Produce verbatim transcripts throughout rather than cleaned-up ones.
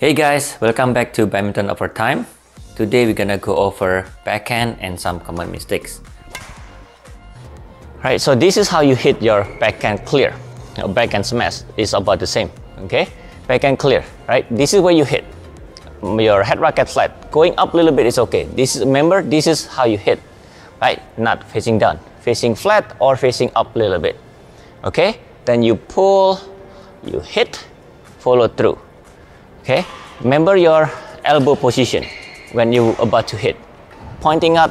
Hey guys, welcome back to Badminton of our Time. Today we're gonna go over backhand and some common mistakes. Alright, so this is how you hit your backhand clear. Your backhand smash is about the same, okay? Backhand clear, right? This is where you hit. Your head racket flat. Going up a little bit is okay. This is, remember, this is how you hit, right? Not facing down. Facing flat or facing up a little bit, okay? Then you pull, you hit, follow through. Okay, remember your elbow position when you're about to hit. Pointing up,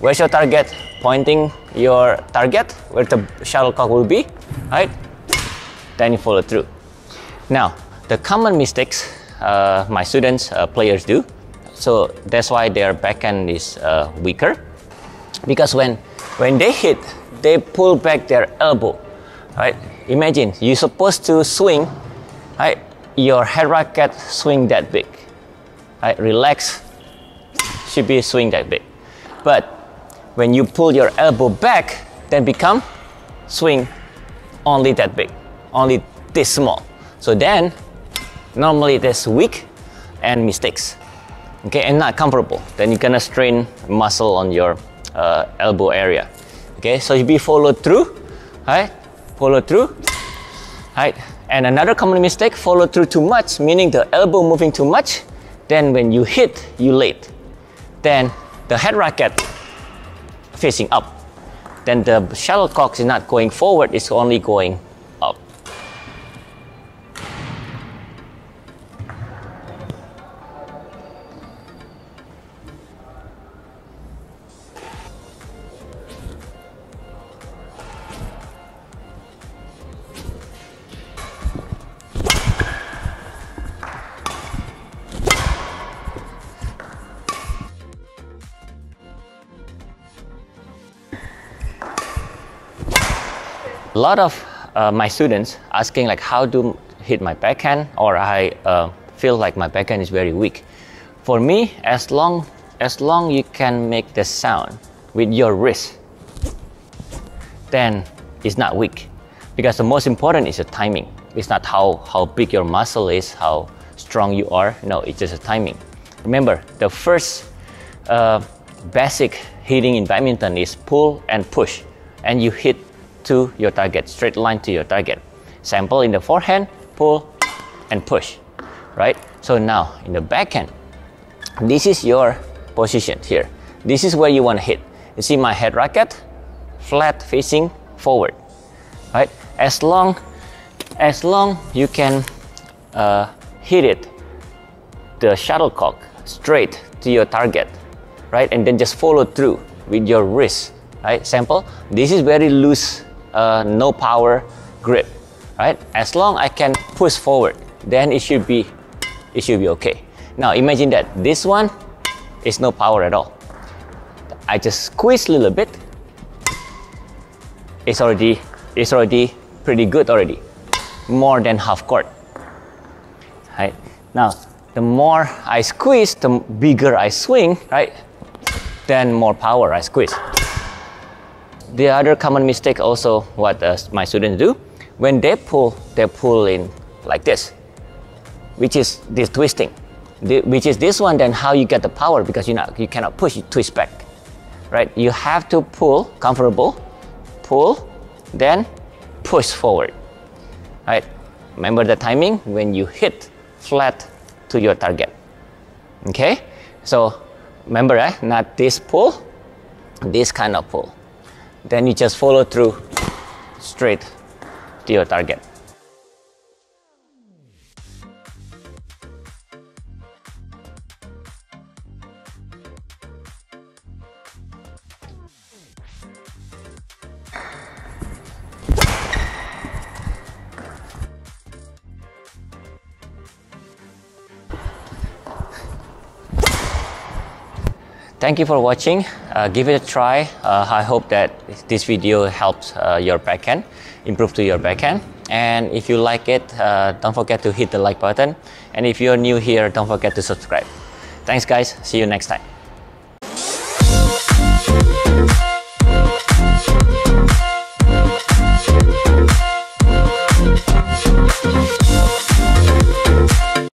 where's your target? Pointing your target where the shuttlecock will be, right? Then you follow through. Now, the common mistakes uh, my students, uh, players do, so that's why their backhand is uh, weaker. Because when, when they hit, they pull back their elbow, right? Imagine, you're supposed to swing, right? Your head racket swing that big, right? Relax, should be swing that big. But when you pull your elbow back, then become swing only that big, only this small. So then normally that's weak and mistakes, okay, and not comfortable. Then you're gonna strain muscle on your uh, elbow area, okay? So you be follow through, right? Follow through, right? And another common mistake, follow through too much, meaning the elbow moving too much. Then when you hit, you late. Then the head racket facing up. Then the shuttlecock is not going forward, it's only going up. A lot of uh, my students asking like how to hit my backhand, or I uh, feel like my backhand is very weak. For me, as long as long you can make the sound with your wrist, then it's not weak. Because the most important is the timing. It's not how, how big your muscle is, how strong you are. No, it's just the timing. Remember, the first uh, basic hitting in badminton is pull and push, and you hit to your target, straight line to your target. Sample in the forehand, pull and push, right? So now in the backhand, this is your position here. This is where you want to hit. You see my head racket, flat facing forward, right? As long as long you can uh, hit it, the shuttlecock straight to your target, right? And then just follow through with your wrist, right? Sample, this is very loose. Uh, no power grip, right? As long as I can push forward, then it should be, it should be okay. Now imagine that this one is no power at all. I just squeeze a little bit. It's already, it's already pretty good already. More than half court. Right? Now the more I squeeze, the bigger I swing, right? Then more power I squeeze. The other common mistake also what uh, my students do, when they pull, they pull in like this, which is this twisting, the, which is this one, then how you get the power, because you not, you cannot push, you twist back, right? You have to pull, comfortable, pull, then push forward, right? Remember the timing when you hit flat to your target, okay? So remember, eh? Not this pull, this kind of pull. Then you just follow through straight to your target. Thank you for watching. Uh, give it a try. Uh, I hope that this video helps uh, your backhand, improve to your backhand. And if you like it, uh, don't forget to hit the like button. And if you're new here, don't forget to subscribe. Thanks guys, see you next time.